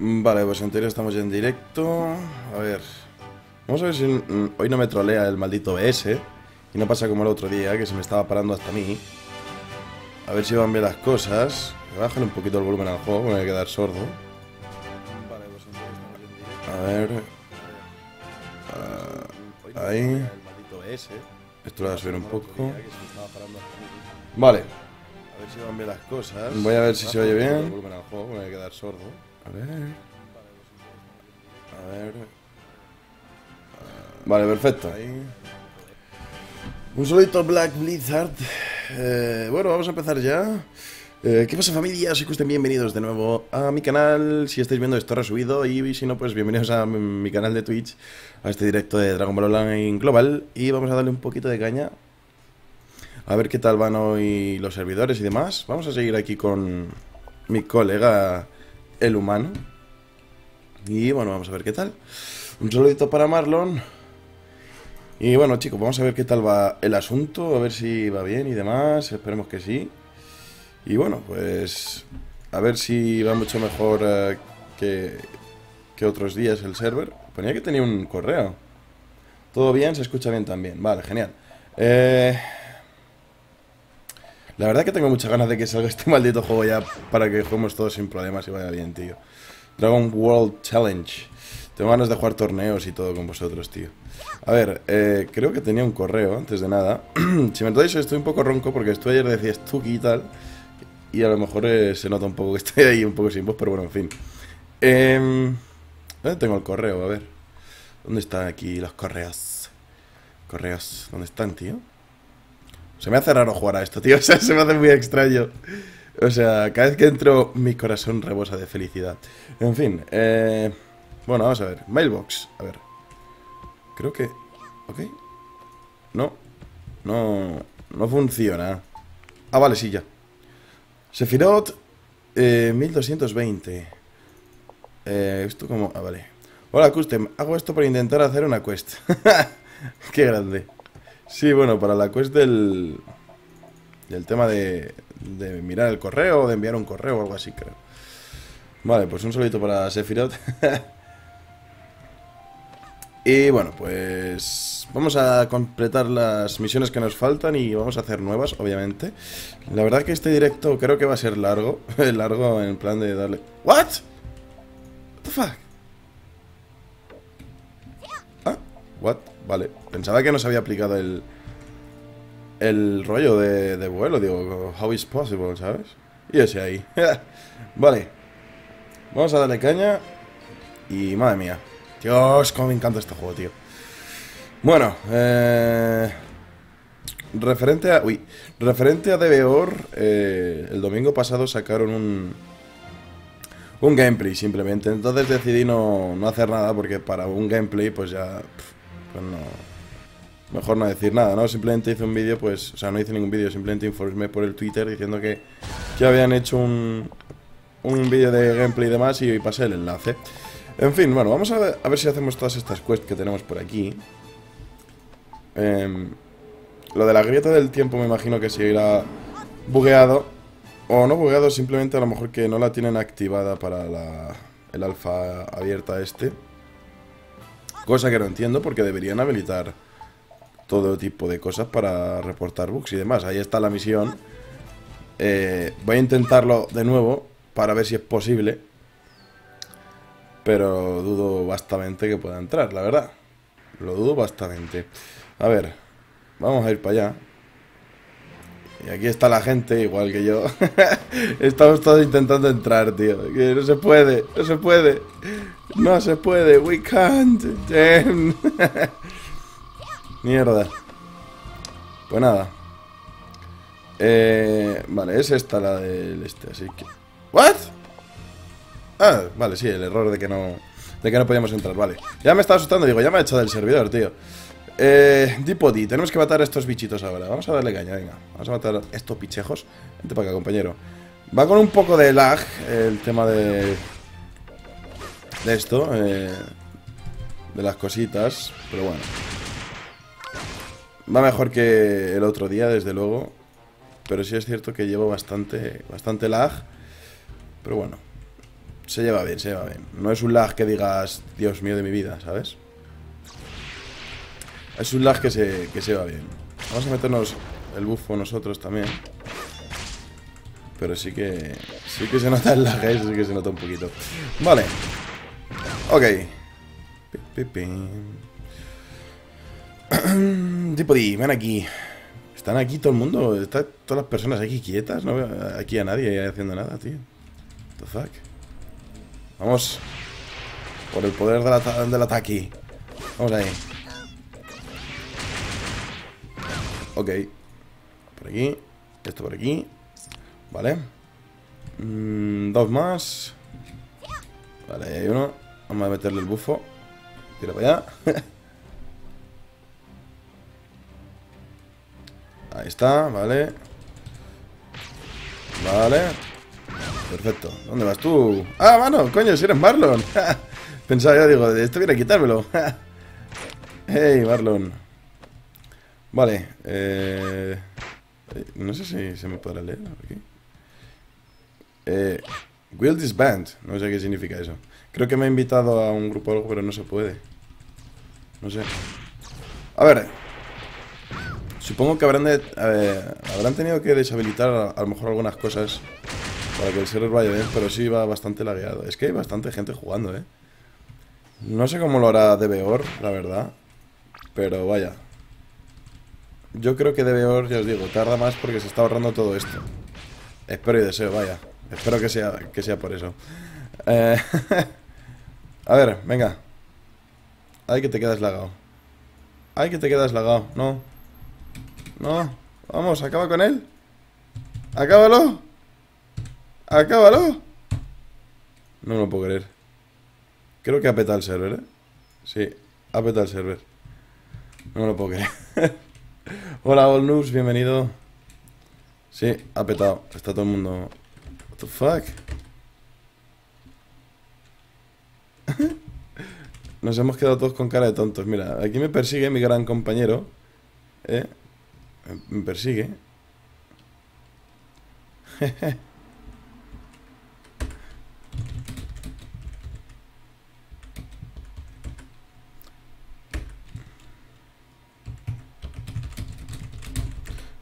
Vale, pues en teoría estamos ya en directo. A ver, vamos a ver si hoy no me trolea el maldito BS y no pasa como el otro día, que se me estaba parando hasta a mí. A ver si van bien las cosas. Bájale un poquito el volumen al juego, me voy a quedar sordo. Vale, pues en teoría estamos ya en directo. A ver... ahí. Esto lo voy a subir un poco. Vale. A ver si van bien las cosas. Voy a ver si se oye bien. Voy a quedar sordo. A ver. A ver. Vale, perfecto. Un solito Black Blizzard. Bueno, vamos a empezar ya. ¿Qué pasa, familia? Soy Custen, bienvenidos de nuevo a mi canal. Si estáis viendo esto resubido, y si no, pues bienvenidos a mi canal de Twitch, a este directo de Dragon Ball Online Global. Y vamos a darle un poquito de caña, a ver qué tal van hoy los servidores y demás. Vamos a seguir aquí con mi colega, el humano. Y bueno, vamos a ver qué tal. Un saludito para Marlon. Y bueno, chicos, vamos a ver qué tal va el asunto, a ver si va bien y demás. Esperemos que sí. Y bueno, pues a ver si va mucho mejor que otros días el server. Ponía que tenía un correo. Todo bien, se escucha bien también. Vale, genial. La verdad que tengo muchas ganas de que salga este maldito juego ya, para que juguemos todos sin problemas y vaya bien, tío. Dragon World Challenge. Tengo ganas de jugar torneos y todo con vosotros, tío. A ver, creo que tenía un correo antes de nada. Si me notáis, estoy un poco ronco porque estuve ayer decía Stucky y tal. Y a lo mejor se nota un poco que estoy ahí un poco sin voz, pero bueno, en fin. ¿Dónde tengo el correo? A ver. ¿Dónde están aquí los correos? Correos, ¿dónde están, tío? Se me hace raro jugar a esto, tío. O sea, se me hace muy extraño. O sea, cada vez que entro, mi corazón rebosa de felicidad. En fin, bueno, vamos a ver. Mailbox, a ver. Creo que... ¿Ok? No. No funciona. Ah, vale, sí, ya. Sephiroth 1220. Esto como... Ah, vale. Hola, Custem. Hago esto para intentar hacer una quest. Qué grande. Sí, bueno, para la quest del tema de mirar el correo, de enviar un correo o algo así, creo. Vale, pues un solito para Sephiroth. Y bueno, pues vamos a completar las misiones que nos faltan y vamos a hacer nuevas, obviamente. La verdad que este directo creo que va a ser largo. Largo en plan de darle... ¿What? What the fuck? Ah, what? Vale. Pensaba que no se había aplicado el rollo de vuelo. Digo, how is possible, ¿sabes? Y ese ahí. Vale. Vamos a darle caña. Y madre mía. Dios, cómo me encanta este juego, tío. Bueno, referente a... Uy, referente a DBO, el domingo pasado sacaron un gameplay, simplemente. Entonces decidí no hacer nada, porque para un gameplay, pues ya... Pues no... Mejor no decir nada, ¿no? Simplemente hice un vídeo, pues... O sea, no hice ningún vídeo, simplemente informé por el Twitter diciendo que habían hecho un vídeo de gameplay y demás, y pasé el enlace. En fin, bueno, vamos a ver si hacemos todas estas quests que tenemos por aquí. Lo de la grieta del tiempo me imagino que seguirá bugueado. O no bugueado, simplemente a lo mejor que no la tienen activada para el alfa abierta este. Cosa que no entiendo, porque deberían habilitar todo tipo de cosas para reportar bugs y demás. Ahí está la misión. Voy a intentarlo de nuevo para ver si es posible. Pero dudo bastante que pueda entrar, la verdad. Lo dudo bastante. A ver, vamos a ir para allá. Y aquí está la gente, igual que yo. Estamos todos intentando entrar, tío. Que no se puede, no se puede. No se puede, we can't. Mierda. Pues nada. Vale, es esta la del este, así que... ¿What? Ah, vale, sí, el error de que no podíamos entrar, vale. Ya me estaba asustando, digo, ya me ha echado del servidor, tío. Dipody, tenemos que matar a estos bichitos ahora. Vamos a darle caña, venga. Vamos a matar a estos pichejos. Vente para acá, compañero. Va con un poco de lag el tema de esto, de las cositas, pero bueno. Va mejor que el otro día, desde luego. Pero sí es cierto que llevo bastante lag. Pero bueno. Se lleva bien, se lleva bien. No es un lag que digas, Dios mío de mi vida, ¿sabes? Es un lag que se lleva bien. Vamos a meternos el buffo nosotros también. Pero sí que se nota el lag, ¿eh? Sí que se nota un poquito. Vale. Ok. Tipodi, ven aquí. Están aquí todo el mundo. Están todas las personas aquí quietas. No veo aquí a nadie haciendo nada, tío. What the fuck. Vamos. Por el poder del ataque. Vamos ahí. Ok. Por aquí. Esto por aquí. Vale. Dos más. Vale, ahí hay uno. Vamos a meterle el bufo. Tira para allá. Ahí está, vale. Vale. Perfecto. ¿Dónde vas tú? ¡Ah, mano! ¡Coño, si eres Marlon! Pensaba yo, digo, esto viene a quitármelo. ¡Hey, Marlon! Vale. No sé si se me podrá leer aquí. Will disband. No sé qué significa eso. Creo que me ha invitado a un grupo o algo, pero no se puede. No sé. A ver. Supongo que habrán tenido que deshabilitar a lo mejor algunas cosas para que el server vaya bien, pero sí va bastante lagueado. Es que hay bastante gente jugando, ¿eh? No sé cómo lo hará DBO, la verdad. Pero vaya. Yo creo que DBO, ya os digo, tarda más porque se está ahorrando todo esto. Espero y deseo, vaya. Espero que sea por eso. A ver, venga. Ay, que te quedas lagado. Ay, que te quedas lagado. No. No. Vamos, acaba con él. Acábalo. Acábalo. No me lo puedo creer. Creo que ha petado el server, ¿eh? Sí, ha petado el server. No me lo puedo creer. Hola, All Noobs, bienvenido. Sí, ha petado. Está todo el mundo... What the fuck. Nos hemos quedado todos con cara de tontos. Mira, aquí me persigue mi gran compañero. Me persigue.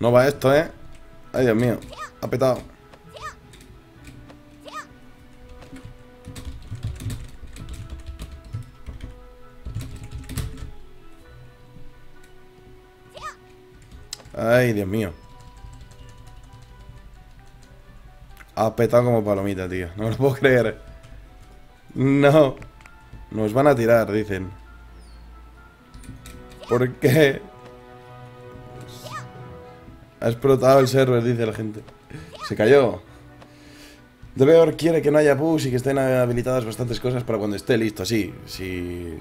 No va esto, ¿eh? Ay, Dios mío. Ha petado. Ay, Dios mío. Ha petado como palomita, tío. No me lo puedo creer. No. Nos van a tirar, dicen. ¿Por qué? Ha explotado el server, dice la gente. Se cayó. DBO quiere que no haya bugs y que estén habilitadas bastantes cosas para cuando esté listo. Así, sí.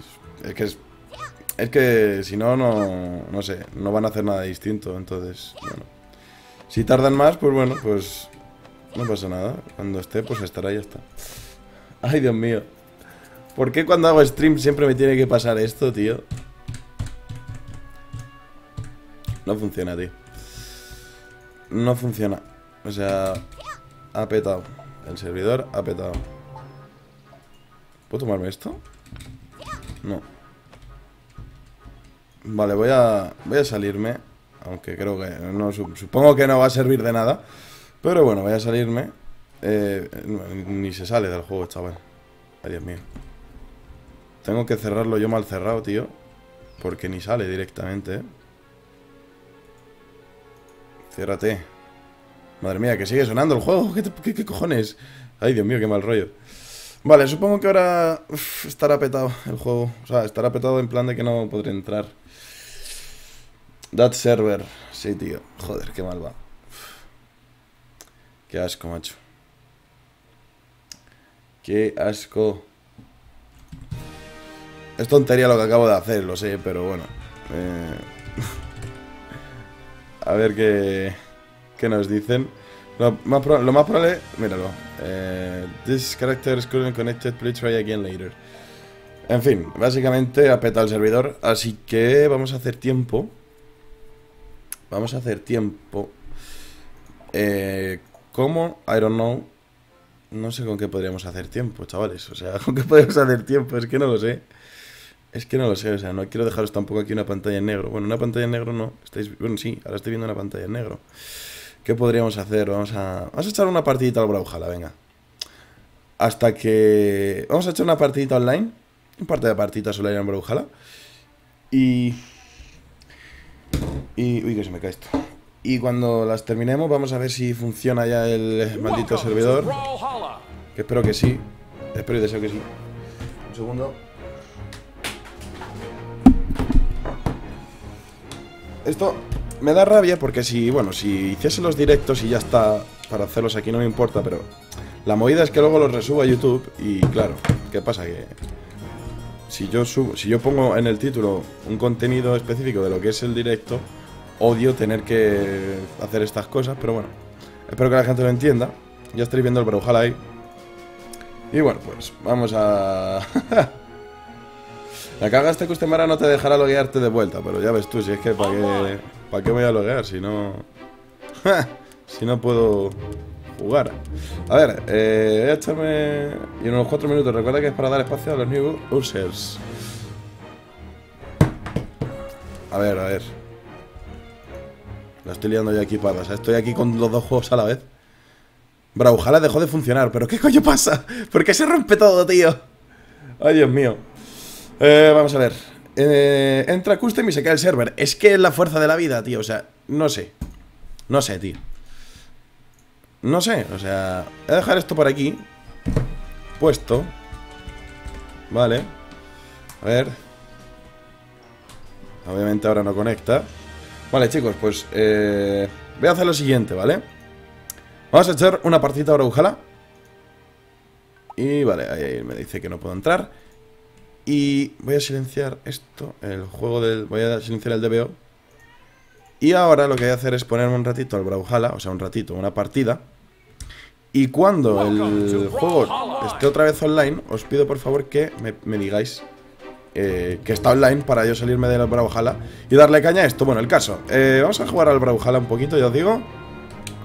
Es que si no, no sé, no van a hacer nada distinto, entonces, bueno. Si tardan más, pues bueno, pues no pasa nada. Cuando esté, pues estará y ya está. Ay, Dios mío. ¿Por qué cuando hago stream siempre me tiene que pasar esto, tío? No funciona, tío. No funciona. O sea, ha petado. El servidor ha petado. ¿Puedo tomarme esto? No. Vale, voy a salirme. Aunque creo que no, supongo que no va a servir de nada. Pero bueno, voy a salirme. Ni se sale del juego, chaval. Ay, Dios mío. Tengo que cerrarlo yo mal cerrado, tío. Porque ni sale directamente, ¿eh? Ciérrate. Madre mía, que sigue sonando el juego. ¿Qué cojones? Ay, Dios mío, qué mal rollo. Vale, supongo que ahora estará petado el juego. O sea, estará petado en plan de que no podré entrar. That server. Sí, tío. Joder, qué mal va. Qué asco, macho. Qué asco. Es tontería lo que acabo de hacer, lo sé, pero bueno. A ver qué nos dicen. Lo más probable... Míralo. This character is currently connected. Please try again later. En fin, básicamente ha petado el servidor. Así que vamos a hacer tiempo. Vamos a hacer tiempo. ¿Cómo? I don't know. No sé con qué podríamos hacer tiempo, chavales. O sea, ¿con qué podríamos hacer tiempo? Es que no lo sé. Es que no lo sé, o sea, no quiero dejaros tampoco aquí una pantalla en negro. Bueno, una pantalla en negro no. Estáis... Bueno, sí, ahora estoy viendo una pantalla en negro. ¿Qué podríamos hacer? Vamos a echar una partidita al Brawlhalla, venga. Hasta que... Vamos a echar una partidita online. Un par de partiditas online en Brawlhalla. Y... Uy, que se me cae esto. Y cuando las terminemos vamos a ver si funciona ya el maldito servidor. Que espero que sí. Espero y deseo que sí. Un segundo. Esto me da rabia porque si, bueno, si hiciese los directos y ya está para hacerlos aquí no me importa, pero la movida es que luego los resubo a YouTube y claro, ¿qué pasa? Que si yo subo, si yo pongo en el título un contenido específico de lo que es el directo, odio tener que hacer estas cosas, pero bueno, espero que la gente lo entienda. Ya estaréis viendo el Brawlhalla ahí. Y bueno, pues vamos a... La cagaste que usted Mara no te dejará loguearte de vuelta, pero ya ves tú, si es que ¿para qué voy a loguear si no... si no puedo jugar. A ver, voy a echarme... Y en unos 4 minutos, recuerda que es para dar espacio a los new users. A ver. La estoy liando ya aquí para... O sea, estoy aquí con los dos juegos a la vez. Brawlhalla dejó de funcionar, pero ¿qué coño pasa? ¿Por qué se rompe todo, tío? Ay, Dios mío. Vamos a ver. Entra custom y se cae el server. Es que es la fuerza de la vida, tío. O sea, no sé. No sé, tío. No sé, o sea... Voy a dejar esto por aquí. Puesto. Vale. A ver. Obviamente ahora no conecta. Vale, chicos, pues... voy a hacer lo siguiente, ¿vale? Vamos a echar una partidita ahora, ojalá. Y vale, ahí me dice que no puedo entrar. Y voy a silenciar esto, el juego del... Voy a silenciar el DBO. Y ahora lo que voy a hacer es ponerme un ratito al Brawlhalla, o sea, un ratito, una partida. Y cuando el juego esté otra vez online, os pido por favor que me digáis que está online para yo salirme del Brawlhalla y darle caña a esto. Bueno, el caso, vamos a jugar al Brawlhalla un poquito, ya os digo.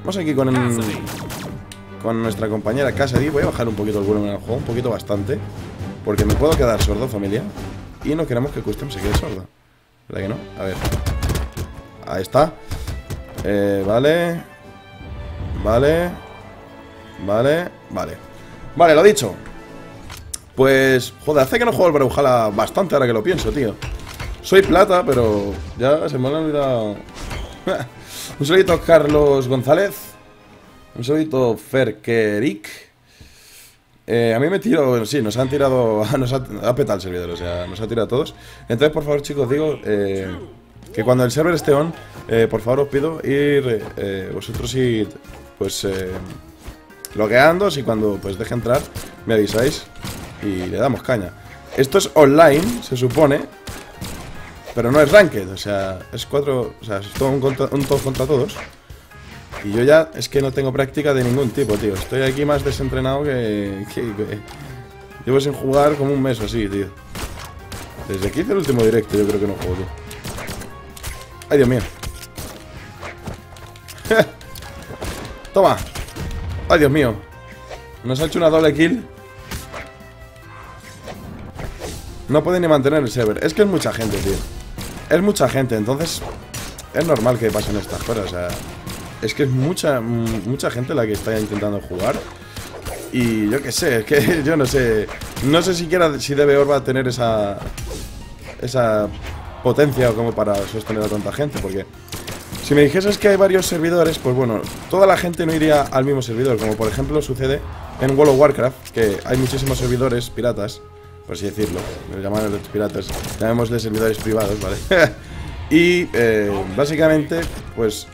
Vamos aquí con nuestra compañera Cassidy. Voy a bajar un poquito el volumen al juego, un poquito bastante, porque me puedo quedar sordo, familia. Y no queremos que Custom se quede sordo, ¿verdad que no? A ver. Ahí está. Vale, lo dicho. Pues, joder, hace que no juego al Brawlhalla bastante ahora que lo pienso, tío. Soy plata, pero ya se me han olvidado. Un saludito a Carlos González. Un saludito a Ferkerik. A mí me tiro, sí, nos han tirado, nos ha petado el servidor, o sea, nos ha tirado a todos. Entonces, por favor, chicos, digo que cuando el server esté on, por favor os pido ir vosotros ir, pues, bloqueándoos, y cuando, pues, deje entrar, me avisáis y le damos caña. Esto es online, se supone, pero no es ranked, o sea, es 4, o sea, es todo un todos contra todos. Y yo ya es que no tengo práctica de ningún tipo, tío. Estoy aquí más desentrenado que... Llevo sin jugar como un mes o así, tío. Desde que hice el último directo yo creo que no juego, tío. Ay, Dios mío. Toma. Ay, Dios mío. Nos ha hecho una doble kill. No puede ni mantener el server. Es que es mucha gente, tío. Es mucha gente, entonces... Es normal que pasen estas cosas, o sea... Es que es mucha gente la que está intentando jugar. Y yo qué sé, es que yo no sé. No sé siquiera si DBO va a tener esa potencia como para sostener a tanta gente. Porque si me dijeses que hay varios servidores, pues bueno, toda la gente no iría al mismo servidor. Como por ejemplo sucede en World of Warcraft, que hay muchísimos servidores piratas, por así decirlo. Los llamamos los piratas, llamémosle servidores privados, ¿vale? Y básicamente, pues...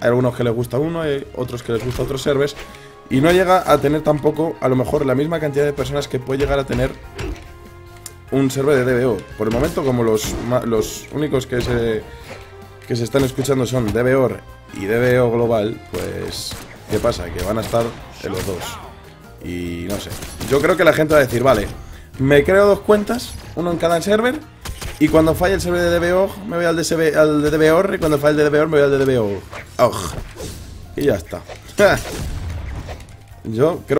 hay algunos que les gusta uno, hay otros que les gusta otros servers. Y no llega a tener tampoco, a lo mejor, la misma cantidad de personas que puede llegar a tener un server de DBO. Por el momento, como los únicos que se están escuchando son DBO y DBO Global, pues... ¿Qué pasa? Que van a estar de los dos. Y no sé. Yo creo que la gente va a decir, vale, me creo dos cuentas, uno en cada server. Y cuando falle el server de DBO, me voy al de DBO. Y cuando falle el de DBO, me voy al de DBO. Y ya está. Yo creo